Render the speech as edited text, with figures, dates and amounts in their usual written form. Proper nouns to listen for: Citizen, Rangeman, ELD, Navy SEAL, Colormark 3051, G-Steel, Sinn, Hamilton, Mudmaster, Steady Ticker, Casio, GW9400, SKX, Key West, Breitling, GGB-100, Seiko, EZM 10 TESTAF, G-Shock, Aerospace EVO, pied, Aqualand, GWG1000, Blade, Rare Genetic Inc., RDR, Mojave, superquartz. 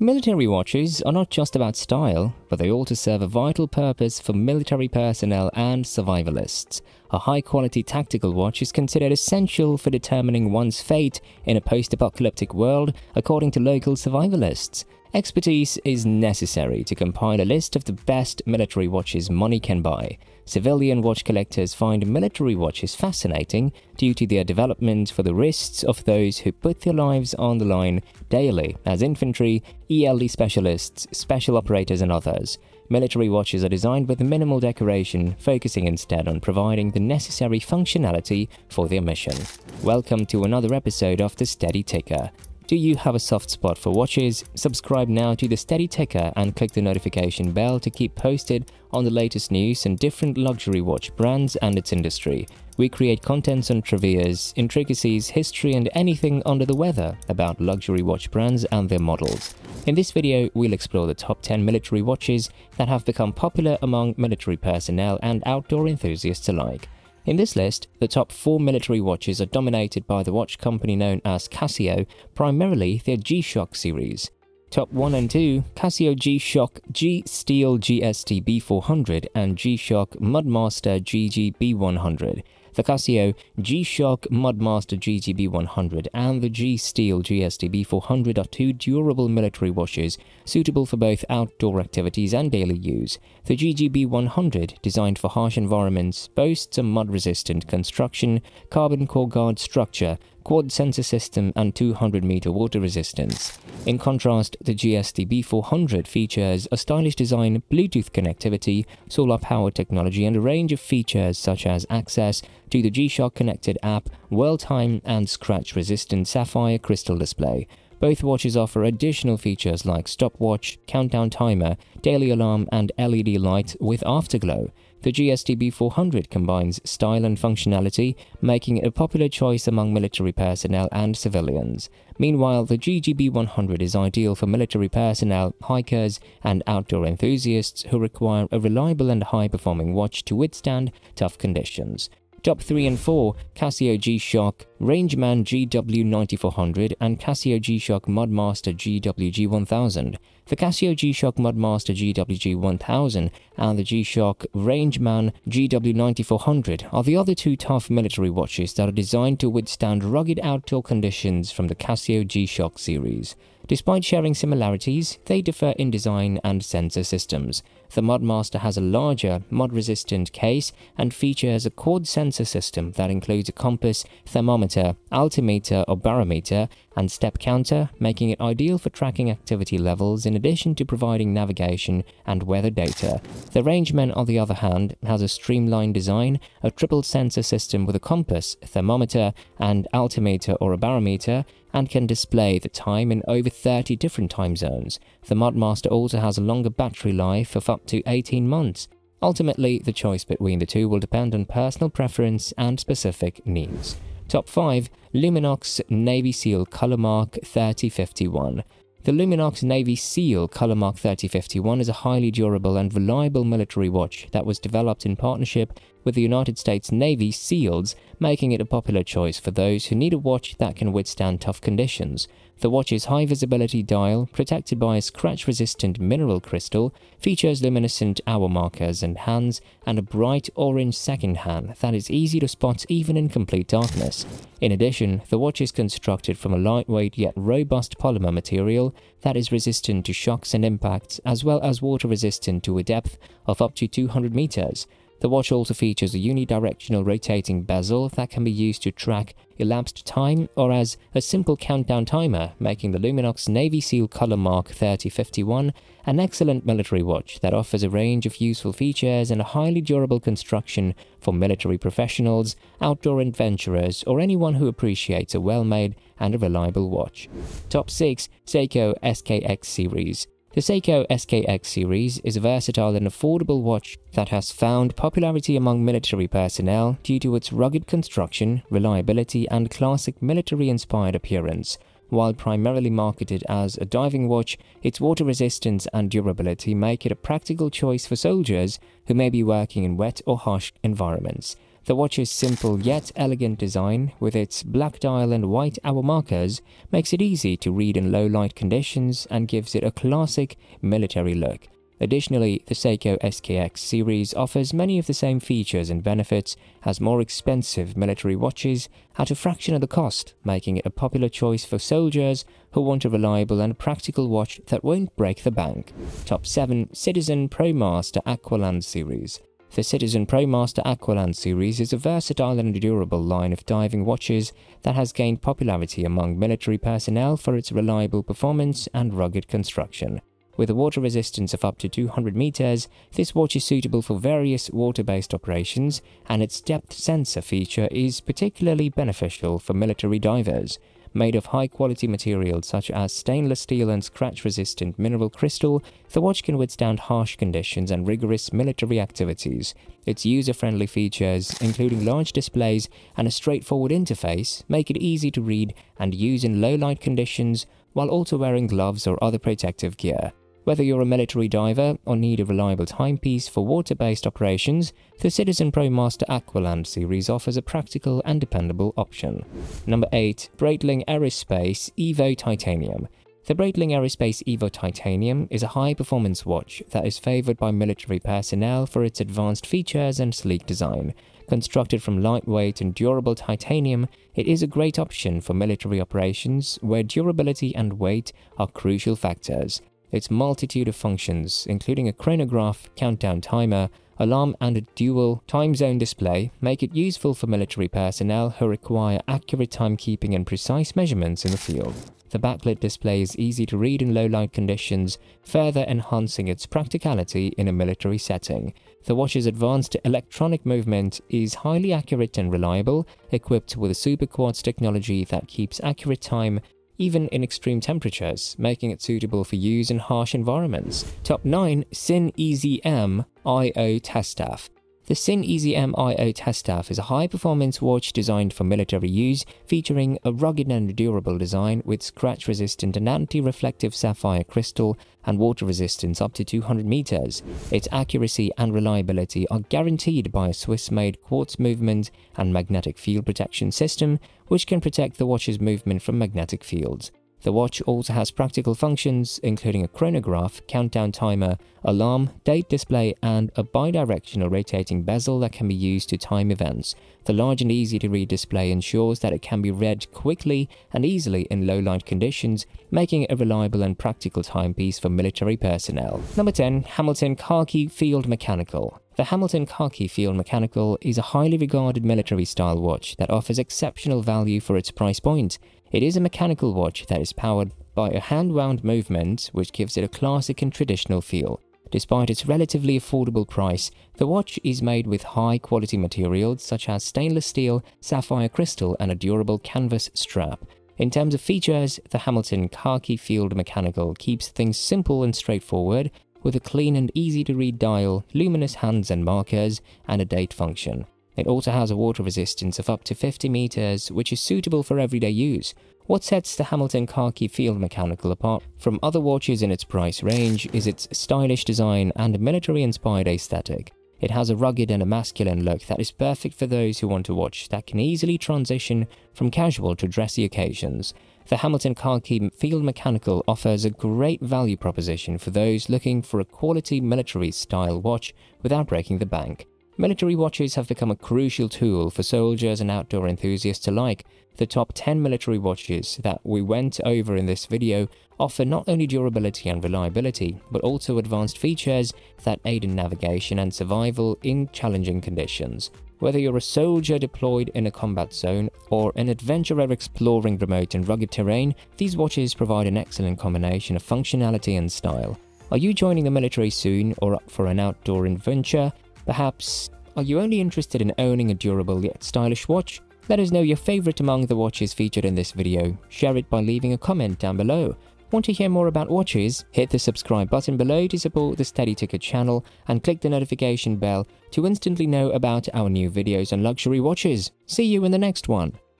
Military watches are not just about style, but they also serve a vital purpose for military personnel and survivalists. A high-quality tactical watch is considered essential for determining one's fate in a post-apocalyptic world, according to local survivalists. Expertise is necessary to compile a list of the best military watches money can buy. Civilian watch collectors find military watches fascinating due to their development for the wrists of those who put their lives on the line daily as infantry, ELD specialists, special operators and others. Military watches are designed with minimal decoration, focusing instead on providing the necessary functionality for their mission. Welcome to another episode of the Steady Ticker. Do you have a soft spot for watches? Subscribe now to the Steady Ticker and click the notification bell to keep posted on the latest news and different luxury watch brands and its industry. We create contents on trivias, intricacies, history and anything under the weather about luxury watch brands and their models. In this video, we'll explore the top 10 military watches that have become popular among military personnel and outdoor enthusiasts alike. In this list, the top 4 military watches are dominated by the watch company known as Casio, primarily their G-Shock series. Top 1 and 2, Casio G-Shock G-Steel GST-B400 and G-Shock Mudmaster GGB-100. The Casio G-Shock Mudmaster GGB-100 and the G-Steel GST-B400 are two durable military watches suitable for both outdoor activities and daily use. The GGB-100, designed for harsh environments, boasts a mud-resistant construction, carbon core guard structure, quad sensor system and 200-meter water resistance. In contrast, the GST-B400 features a stylish design, Bluetooth connectivity, solar power technology and a range of features such as access to the G-Shock connected app, whirl time and scratch-resistant sapphire crystal display. Both watches offer additional features like stopwatch, countdown timer, daily alarm and LED light with afterglow. The GST-B400 combines style and functionality, making it a popular choice among military personnel and civilians. Meanwhile, the GGB-100 is ideal for military personnel, hikers, and outdoor enthusiasts who require a reliable and high-performing watch to withstand tough conditions. Top 3 and 4, Casio G-Shock Rangeman GW9400 and Casio G-Shock Mudmaster GWG1000. The Casio G-Shock Mudmaster GWG1000 and the G-Shock Rangeman GW9400 are the other two tough military watches that are designed to withstand rugged outdoor conditions from the Casio G-Shock series. Despite sharing similarities, they differ in design and sensor systems. The Mudmaster has a larger, mud-resistant case and features a quad sensor system that includes a compass, thermometer, altimeter or barometer, and step counter, making it ideal for tracking activity levels in addition to providing navigation and weather data. The Rangeman, on the other hand, has a streamlined design, a triple sensor system with a compass, thermometer, and altimeter or a barometer, and can display the time in over 30 different time zones. The Mudmaster also has a longer battery life of up to 18 months. Ultimately, the choice between the two will depend on personal preference and specific needs. Top 5, Luminox Navy SEAL Colormark 3051. The Luminox Navy SEAL Colormark 3051 is a highly durable and reliable military watch that was developed in partnership with the United States Navy SEALs, making it a popular choice for those who need a watch that can withstand tough conditions. The watch's high-visibility dial, protected by a scratch-resistant mineral crystal, features luminescent hour markers and hands, and a bright orange second hand that is easy to spot even in complete darkness. In addition, the watch is constructed from a lightweight yet robust polymer material that is resistant to shocks and impacts, as well as water-resistant to a depth of up to 200 meters. The watch also features a unidirectional rotating bezel that can be used to track elapsed time or as a simple countdown timer, making the Luminox Navy SEAL Colormark 3051 an excellent military watch that offers a range of useful features and a highly durable construction for military professionals, outdoor adventurers, or anyone who appreciates a well-made and a reliable watch. Top 6, Seiko SKX series. The Seiko SKX series is a versatile and affordable watch that has found popularity among military personnel due to its rugged construction, reliability, and classic military-inspired appearance. While primarily marketed as a diving watch, its water resistance and durability make it a practical choice for soldiers who may be working in wet or harsh environments. The watch's simple yet elegant design, with its black dial and white hour markers, makes it easy to read in low-light conditions and gives it a classic military look. Additionally, the Seiko SKX series offers many of the same features and benefits as more expensive military watches at a fraction of the cost, making it a popular choice for soldiers who want a reliable and practical watch that won't break the bank. Top 7. Citizen ProMaster Aqualand series. The Citizen ProMaster Aqualand series is a versatile and durable line of diving watches that has gained popularity among military personnel for its reliable performance and rugged construction. With a water resistance of up to 200 meters, this watch is suitable for various water-based operations, and its depth sensor feature is particularly beneficial for military divers. Made of high-quality materials such as stainless steel and scratch-resistant mineral crystal, the watch can withstand harsh conditions and rigorous military activities. Its user-friendly features, including large displays and a straightforward interface, make it easy to read and use in low-light conditions while also wearing gloves or other protective gear. Whether you're a military diver or need a reliable timepiece for water-based operations, the Citizen ProMaster Aqualand series offers a practical and dependable option. Number 8. Breitling Aerospace EVO Titanium. The Breitling Aerospace EVO Titanium is a high-performance watch that is favored by military personnel for its advanced features and sleek design. Constructed from lightweight and durable titanium, it is a great option for military operations where durability and weight are crucial factors. Its multitude of functions, including a chronograph, countdown timer, alarm and a dual time zone display, make it useful for military personnel who require accurate timekeeping and precise measurements in the field. The backlit display is easy to read in low-light conditions, further enhancing its practicality in a military setting. The watch's advanced electronic movement is highly accurate and reliable, equipped with a superquartz technology that keeps accurate time even in extreme temperatures, making it suitable for use in harsh environments. Top 9. Sinn EZM 10 TESTAF. The Sinn EZM 10 TESTAF is a high-performance watch designed for military use, featuring a rugged and durable design with scratch-resistant and anti-reflective sapphire crystal and water resistance up to 200 meters. Its accuracy and reliability are guaranteed by a Swiss-made quartz movement and magnetic field protection system, which can protect the watch's movement from magnetic fields. The watch also has practical functions, including a chronograph, countdown timer, alarm, date display, and a bidirectional rotating bezel that can be used to time events. The large and easy-to-read display ensures that it can be read quickly and easily in low-light conditions, making it a reliable and practical timepiece for military personnel. Number 10. Hamilton Khaki Field Mechanical. The Hamilton Khaki Field Mechanical is a highly regarded military-style watch that offers exceptional value for its price point. It is a mechanical watch that is powered by a hand-wound movement, which gives it a classic and traditional feel. Despite its relatively affordable price, the watch is made with high-quality materials such as stainless steel, sapphire crystal, and a durable canvas strap. In terms of features, the Hamilton Khaki Field Mechanical keeps things simple and straightforward, with a clean and easy-to-read dial, luminous hands and markers, and a date function. It also has a water resistance of up to 50 meters, which is suitable for everyday use. What sets the Hamilton Khaki Field Mechanical apart from other watches in its price range is its stylish design and military-inspired aesthetic. It has a rugged and a masculine look that is perfect for those who want a watch that can easily transition from casual to dressy occasions. The Hamilton Khaki Field Mechanical offers a great value proposition for those looking for a quality military-style watch without breaking the bank. Military watches have become a crucial tool for soldiers and outdoor enthusiasts alike. The top 10 military watches that we went over in this video offer not only durability and reliability, but also advanced features that aid in navigation and survival in challenging conditions. Whether you're a soldier deployed in a combat zone or an adventurer exploring remote and rugged terrain, these watches provide an excellent combination of functionality and style. Are you joining the military soon or up for an outdoor adventure? Perhaps, are you only interested in owning a durable yet stylish watch? Let us know your favorite among the watches featured in this video. Share it by leaving a comment down below. Want to hear more about watches? Hit the subscribe button below to support the Steady Ticker channel and click the notification bell to instantly know about our new videos on luxury watches. See you in the next one.